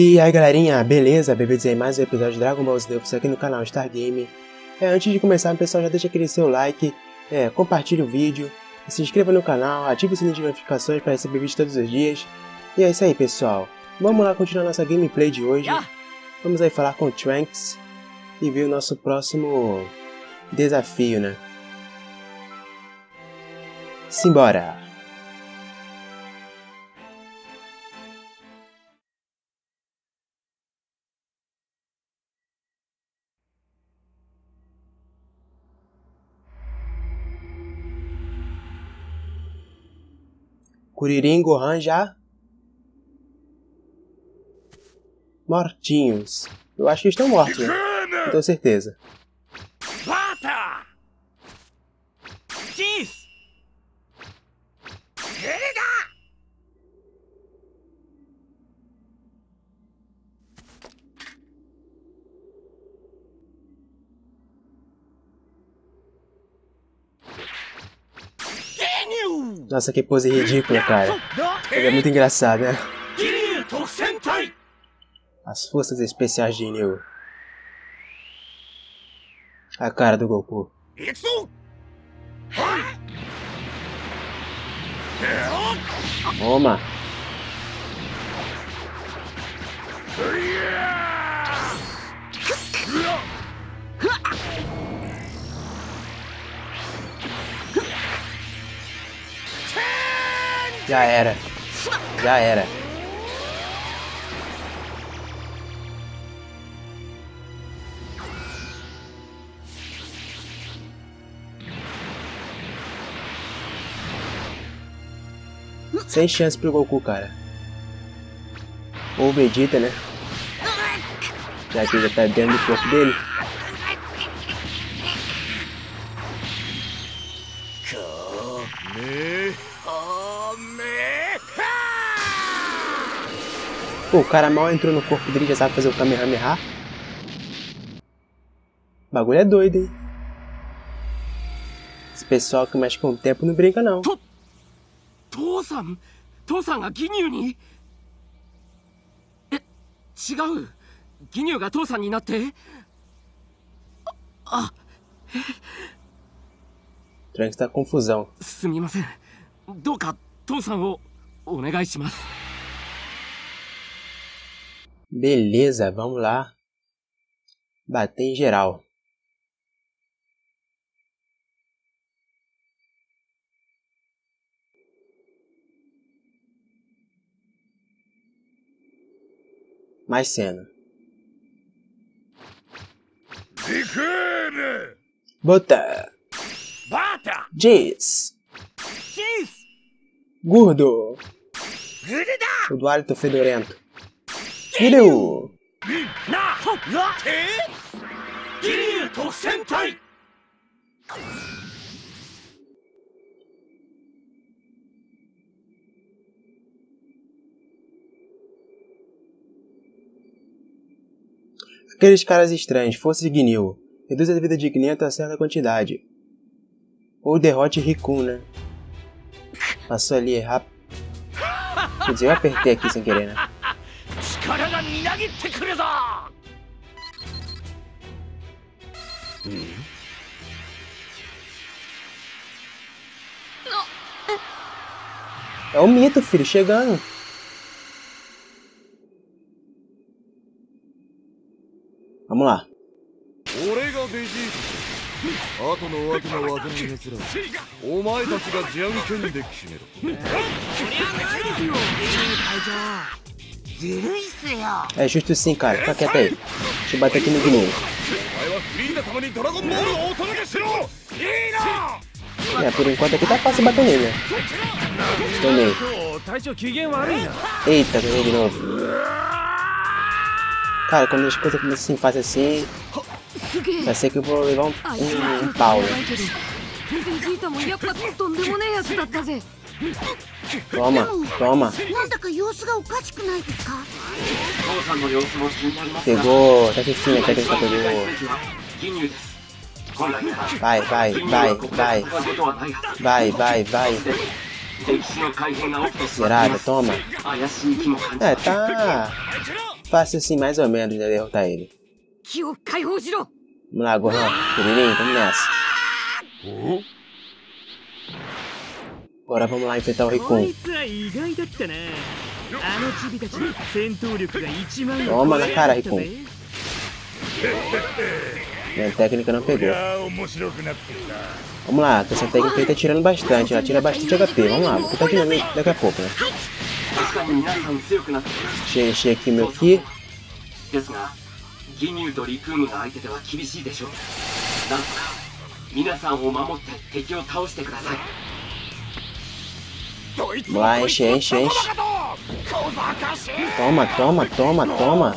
E aí galerinha, beleza? Bem-vindos aí mais um episódio de Dragon Ball Z aqui no canal Stargame. Antes de começar, pessoal, já deixa aquele seu like, compartilha o vídeo, se inscreva no canal, ative o sininho de notificações para receber vídeos todos os dias. E é isso aí, pessoal. Vamos lá continuar nossa gameplay de hoje. Vamos aí falar com o Trunks e ver o nosso próximo desafio, né? Simbora! Kuririn, Gohan já mortinhos. Eu acho que estão mortos, né? Não tenho certeza. Nossa, que pose ridícula, cara. É muito engraçado, né? As forças especiais de Ginyu. A cara do Goku. Toma! Já era. Já era. Sem chance pro Goku, cara. Ou Vegeta, né? Já que ele já tá dentro do corpo dele. Pô, o cara mal entrou no corpo dele, já sabe fazer o Kamehameha. O bagulho é doido, hein? Esse pessoal que mexe com o tempo não brinca, não. Trunks tá confusão. Beleza, vamos lá. Bater em geral. Mais cena. Bota. Bata. Diz. Diz. Gordo. O do hálito fedorento. Ginyu! Aqueles caras estranhos, força de Ginyu. Reduz a vida de Ginyu até certa quantidade. Ou derrote Ricon, né? Passou ali rápido. Quer dizer, eu apertei aqui sem querer, né? É o mito, filho, chegando. Vamos lá. É justo sim, cara. Fica quieto aí. Deixa eu bater aqui no Ginyu. Por enquanto aqui tá fácil bater nele, né? Tomei. Eita, ganhei de novo. Cara, quando as coisas começam a fazer assim, vai ser que eu vou levar um pau. Toma, toma. Pegou, tá aqui em cima, tá aqui em cima, pegou. Vai, vai, vai, vai. Vai, vai, vai. Zerada, toma. Tá. Fácil assim, mais ou menos, né, derrotar ele. Vamos lá, Gohan. Kuririn, vamos nessa. Agora vamos lá enfrentar o Ricon. Toma na cara, Ricon. Minha técnica não pegou. Vamos lá, essa técnica aí tá tirando bastante, ela tira bastante HP. Vamos lá, vou tentar tirar daqui a pouco, né? Deixa eu encher aqui meu Ki. Vamos lá, enche, enche, enche. Toma, toma, toma, toma.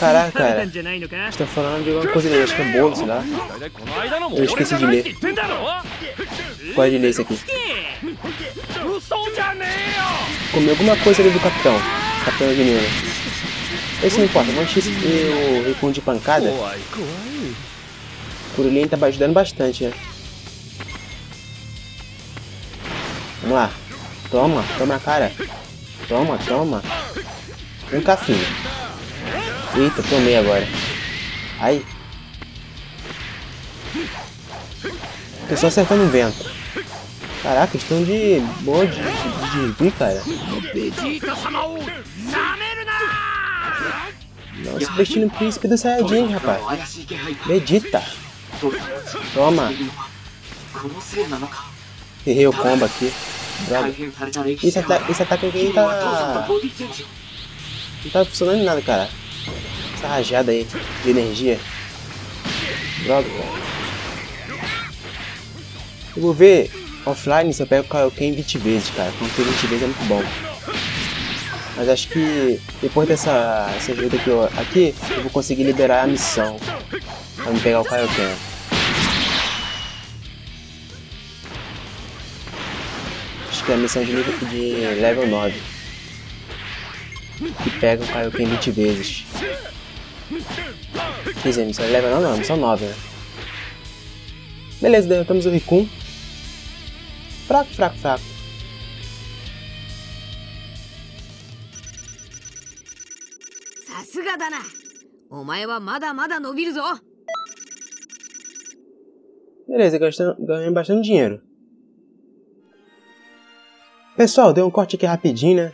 Caraca, estou falando de alguma coisa, acho que é bolo, sei lá. Eu esqueci de ler. Pode ler isso aqui. Comi alguma coisa ali do capitão. Capitão Ginyu. Isso não importa, vamos encher o Recoome de pancada. O Kuririn tá ajudando bastante, né? Vamos lá. Toma, toma na cara. Toma, toma. Um cafinho. Eita, tomei agora. Ai. Tô só acertando o vento. Caraca, questão de... boa de vir, cara. Não se veste no príncipe do Saiyajin, rapaz. Vegeta. Toma. Errei o combo aqui. Droga. Esse ataque aqui tá... não tá funcionando nada, cara. Essa rajada aí de energia. Droga, cara. Eu vou ver offline se eu pego o Kaioken 20 vezes, cara. Porque 20 vezes é muito bom. Mas acho que depois dessa luta aqui, eu vou conseguir liberar a missão pra me pegar o Kaioken. Acho que é a missão de level 9. Que pega o Kaioken 20 vezes. Quer dizer, missão de level 9 não, missão 9, né? Beleza, derrotamos o Recoome. Fraco, fraco, fraco. Beleza, ganhei bastante dinheiro. Pessoal, deu um corte aqui rapidinho, né?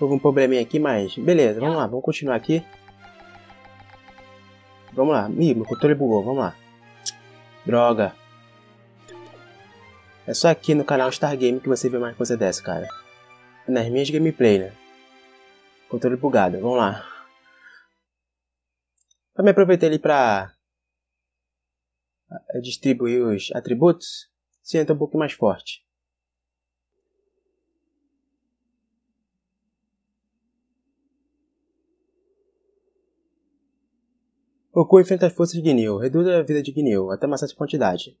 Houve um probleminha aqui, mas beleza, vamos lá, vamos continuar aqui. Vamos lá, ih, meu controle bugou, vamos lá. Droga. É só aqui no canal Stargame que você vê mais coisa dessa, cara. Nas minhas gameplay, né? Controle bugado, vamos lá. Também aproveitei ali pra distribuir os atributos, se entra um pouco mais forte. Goku enfrenta as forças de Ginyu, reduz a vida de Ginyu até uma certa quantidade.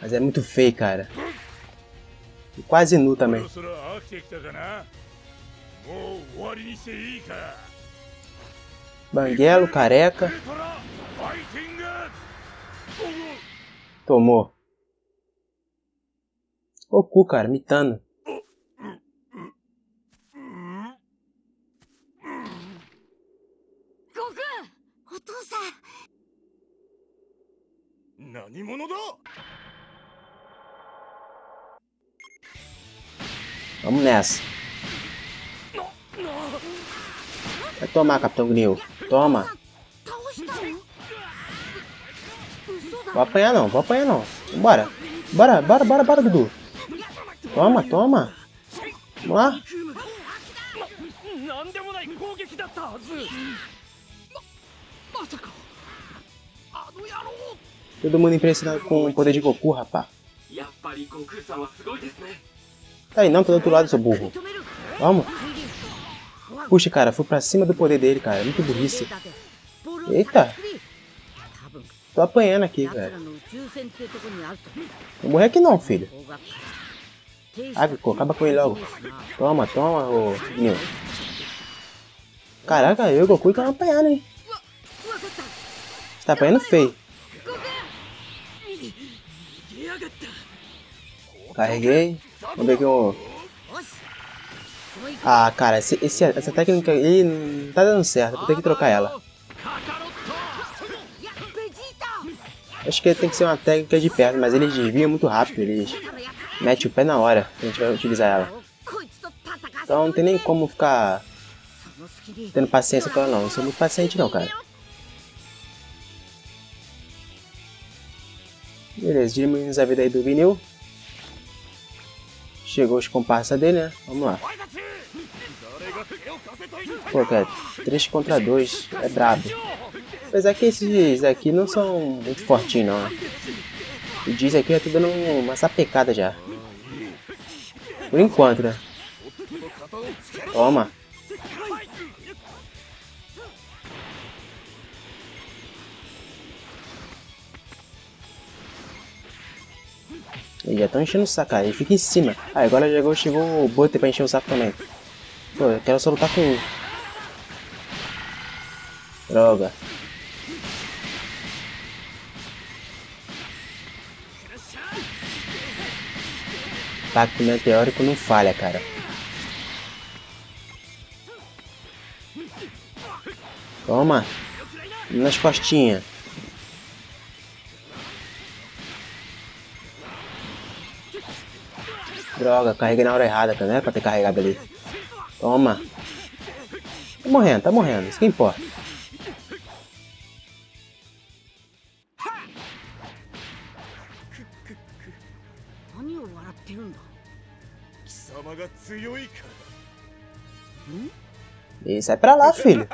Mas é muito feio, cara. E quase nu também. Banguelo, careca. Tomou. Goku, cara, mitando. Vamos nessa. Vai tomar, Capitão Ginyu. Toma. Vou apanhar não, vou apanhar não. Bora. Bora, bora, bora, bora, Dudu. Toma, toma. Vamos lá. Todo mundo impressionado com o poder de Goku, rapá. Tá aí, não, tô do outro lado, seu burro. Vamos. Puxa, cara, fui pra cima do poder dele, cara. Muito burrice. Eita. Tô apanhando aqui, velho. Vou morrer aqui não, filho. Agrico, acaba com ele logo. Toma, toma, ô... Meu. Caraca, eu e o Goku estamos apanhando, hein. Você tá apanhando feio. Carreguei. Vamos ver aqui o... Ah, cara, essa técnica aí não tá dando certo. Vou ter que trocar ela. Acho que tem que ser uma técnica de perto, mas eles desviam muito rápido. Eles metem o pé na hora que a gente vai utilizar ela. Então não tem nem como ficar tendo paciência com ela não. Não sou muito paciente não, cara. Beleza, diminuímos a vida aí do vinil. Chegou os comparsa dele, né? Vamos lá. Pô, cara, 3 contra 2 é brabo. Apesar que esses aqui não são muito fortinhos, não. O Diz aqui já tá dando uma sapecada já. Por enquanto, né? Toma. Eles já estão enchendo o saco, cara. Ele fica em cima. Ah, agora já chegou o Burter pra encher o saco também. Pô, eu quero só lutar com um. Droga. Ataque meteórico não falha, cara. Toma. Nas costinhas. Droga, carreguei na hora errada, cara. Não era pra ter carregado ali. Toma. Tá morrendo, tá morrendo. Isso que importa. E sai pra lá, filho.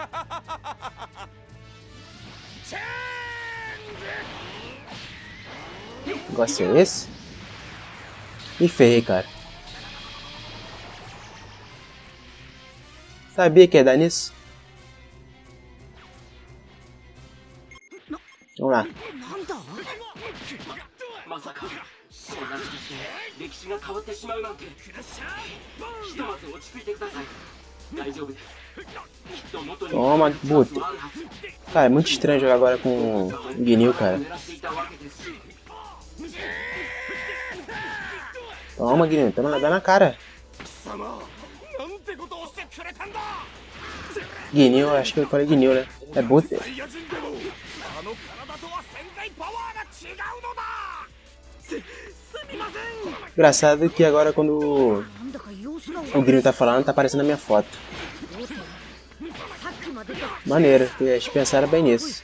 Negócio é esse? Me ferrei, cara. Sabia que ia dar nisso? Vamos lá. Toma, puta. Cara, é muito estranho jogar agora com o Ginyu, cara. Toma, Ginyu, toma, dá na cara. Ginyu, acho que eu falei Ginyu, né? É Burter. Engraçado que agora quando o Ginyu tá falando, tá aparecendo na minha foto. Maneiro, eles pensaram bem nisso.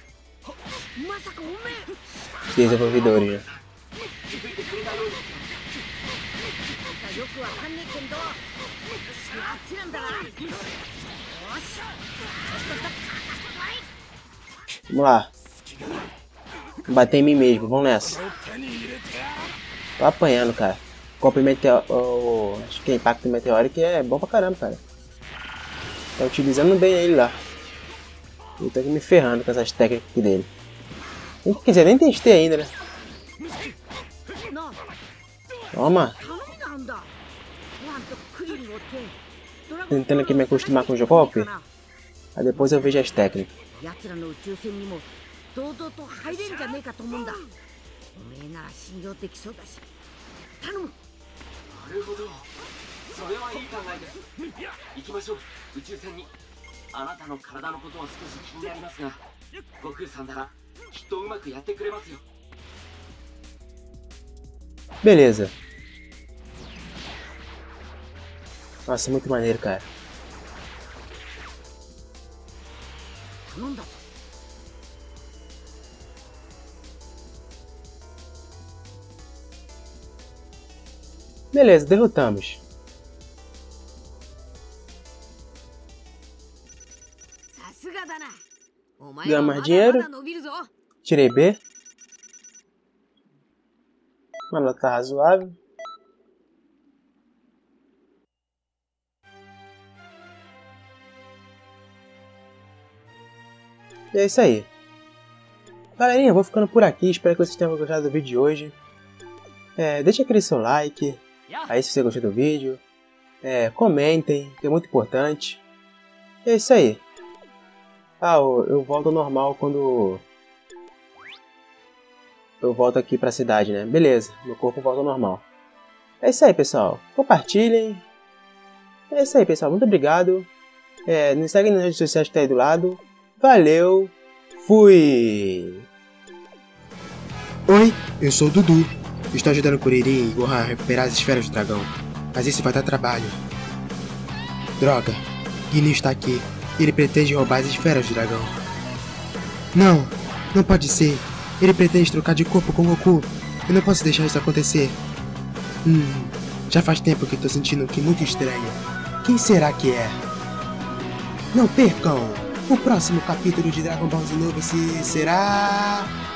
Desenvolvedores, né? Vamos lá. Bater em mim mesmo, vamos nessa. Tô apanhando, cara. Golpe meteórico. Oh, acho que é impacto meteórico é bom pra caramba, cara. Tá utilizando bem ele lá. Eu tô aqui me ferrando com essas técnicas dele. Quer dizer, nem testei ainda, né? Toma! Tentando aqui me acostumar com o golpe. Aí depois eu vejo as técnicas. Beleza. Nossa, muito maneiro, cara. Beleza, derrotamos. Ganhamos mais dinheiro. Tirei B. Uma nota razoável. E é isso aí. Galerinha, eu vou ficando por aqui. Espero que vocês tenham gostado do vídeo de hoje. Deixa aquele seu like. Aí se você gostou do vídeo. Comentem, que é muito importante. E é isso aí. Ah, eu volto ao normal quando... eu volto aqui pra cidade, né? Beleza, meu corpo volta ao normal. É isso aí, pessoal. Compartilhem. É isso aí, pessoal. Muito obrigado. Nos segue nas redes sociais que tá aí do lado. Valeu. Fui. Oi, eu sou o Dudu. Estou ajudando o Kuririn e Gohan a recuperar as esferas do dragão. Mas isso vai dar trabalho. Droga. Ginyu está aqui. Ele pretende roubar as esferas do dragão. Não, não pode ser. Ele pretende trocar de corpo com o Goku. Eu não posso deixar isso acontecer. Já faz tempo que estou sentindo que muito estranho. Quem será que é? Não percam! O próximo capítulo de Dragon Ball Z novo será...